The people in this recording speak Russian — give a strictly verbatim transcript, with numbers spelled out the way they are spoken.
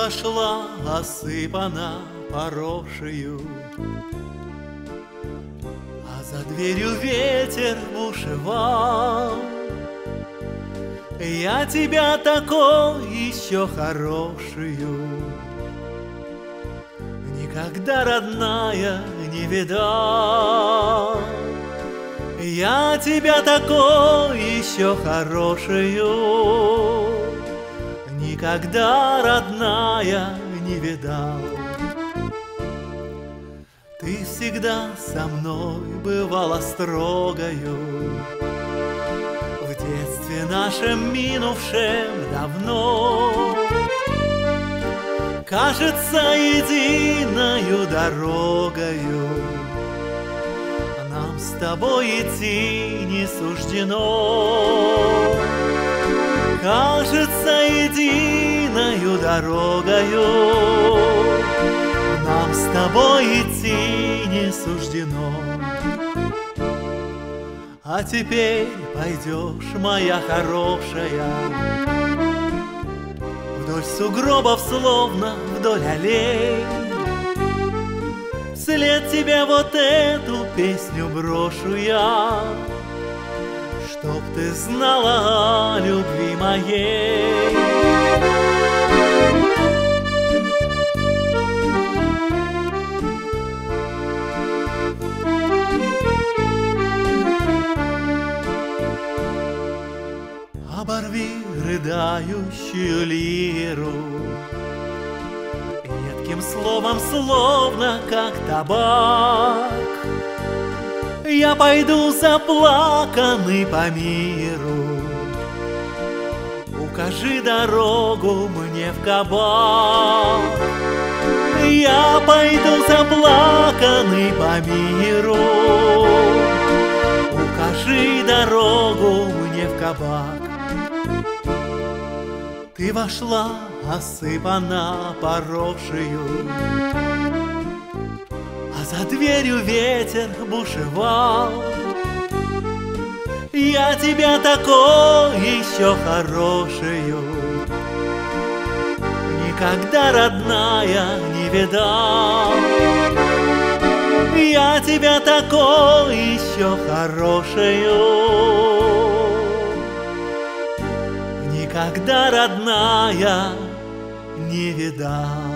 пошла, осыпана порошью. А за дверью ветер бушевал. Я тебя такой еще хорошую никогда, родная, не видал. Я тебя такой еще хорошую никогда, родная, не видал. Ты всегда со мной бывала строгою в детстве нашем минувшем давно, кажется, единою дорогою нам с тобой идти не суждено. Кажется, единою дорогою нам с тобой идти не суждено. А теперь пойдешь, моя хорошая, вдоль сугробов, словно вдоль аллей. Вслед тебе вот эту песню брошу я, чтоб ты знала о любви моей. Оборви рыдающую лиру едким словом, словно как табак. Я пойду заплаканный по миру. Укажи дорогу мне в кабак. Я пойду заплаканный по миру. Укажи дорогу мне в кабак. Ты вошла, осыпана порошью, а за дверью ветер бушевал. Я тебя такой еще хорошую никогда, родная, не видал. Я тебя такой еще хорошую никогда, родная, не видал.